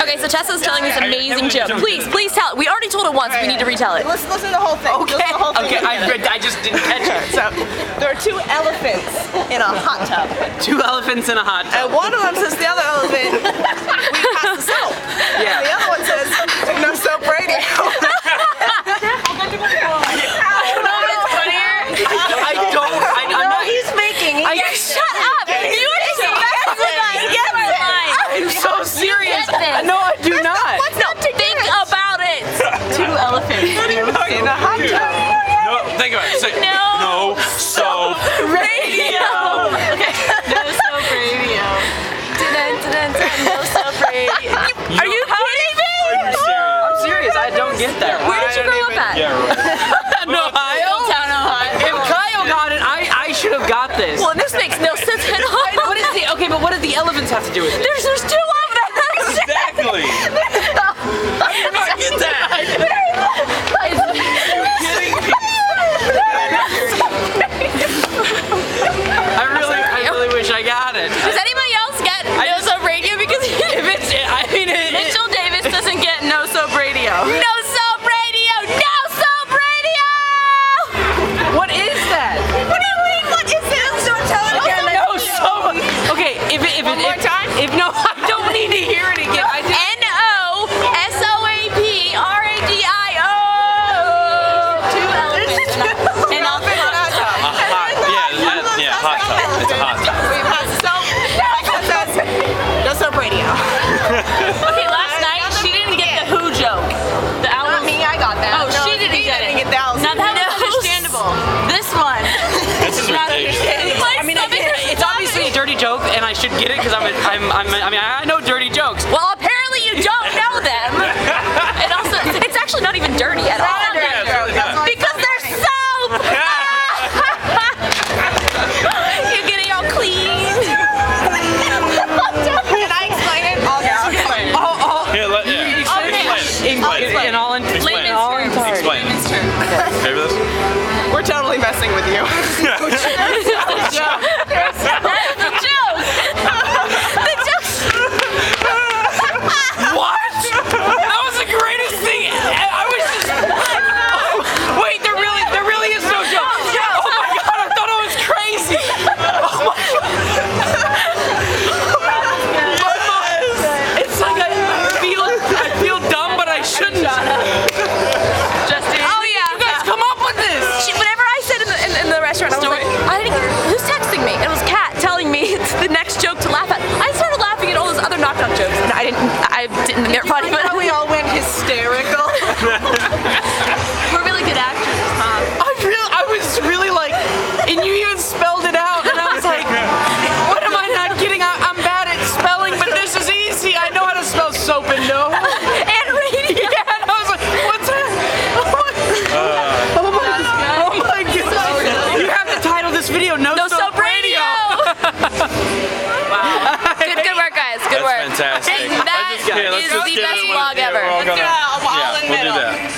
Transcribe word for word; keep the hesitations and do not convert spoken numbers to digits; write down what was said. Okay, so Tessa's telling this amazing joke. Please, please tell it. We already told it once, we need to retell it. Let's listen to the whole thing. Okay, the whole thing. okay. I, read, I just didn't catch it. So, there are two elephants in a hot tub. Two elephants in a hot tub. And one of them says the other elephant, we pass the soap. Yeah. And the other one says, no soap radio. Think about it. Say, no, no soap radio. Okay. No soap radio. Dun, dun, dun, dun, no soap radio. You, are you kidding me? Are you serious? I'm serious. I don't get that. Where did you grow up at? Yeah, right. In Ohio? Town, Ohio. If Kyle got it, I I should have got this. Well, this makes no sense at all. What is the okay? But what do the elephants have to do with it? There's there's two of them. Exactly. I did not get that. No soap radio! No soap radio! What is that? What do you mean? What is it? I'm so telling you. No soap. Okay, if it, if One it, more if, time? If no, I don't need to hear it again. I N O S O A P R A D I O. Two elephants in a hot tub. Yeah, yeah, hot tub. It's a hot tub. We've had soap. No soap radio. Okay, last night she didn't get the Who joke. That. Oh, no, she didn't get it. Get that. Now that was understandable. This one. This is ridiculous. I mean, it's obviously a dirty joke, and I should get it because I'm, a, I'm, I'm a, I mean, I know dirty jokes. Well, apparently you don't know them. And also, it's actually not even dirty at all. We're totally messing with you. That's a joke. That's a joke. The joke. What? That was the greatest thing. I was just. Oh, wait, there really, there really is no joke. Oh my god, I thought I was crazy. Oh my god. It's like I feel, I feel dumb, but I shouldn't. I didn't, I didn't think they're funny, but we all went hysterical. We're really good actors, huh? I really, I was really like, and you even spelled it out, and I was like, what am I not getting? I, I'm bad at spelling, but this is easy. I know how to spell soap and no. And radio. Yeah, and I was like, what's that? Oh my, uh, oh my, oh my goodness. You have to title this video, No, no Soap, soap Radio. radio. Fantastic. That is the best vlog ever. Let's do that.